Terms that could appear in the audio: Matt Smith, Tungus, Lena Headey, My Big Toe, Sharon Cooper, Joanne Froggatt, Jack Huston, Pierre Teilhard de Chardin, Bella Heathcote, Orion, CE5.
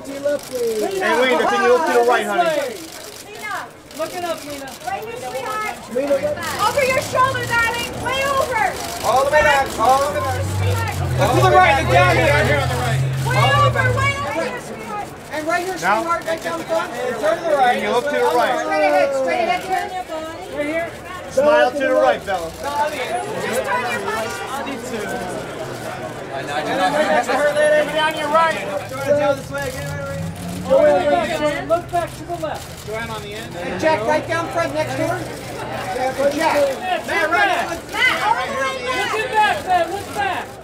look to your left, please. Lena. Hey, Lena, can you look to the right, honey? Lena. Look it up, Lena. Right here, sweetheart. Lena, over your shoulder, darling. Way over. All the way back. All the way back. Look to the right. Look down here. Right here on the right. Way over here, sweetheart. And right here, sweetheart. Right down the front. Turn to the right. You look to the right. Straight ahead. Straight ahead. Turn your body. Right here. Smile to the right, Bella. Just turn your body. I need to. Everybody on your right. Look back to the left. Joanne on the end. And Jack, right down front next to her. Jack. Matt, right. Matt, all the way back. Look back, Matt. Look back.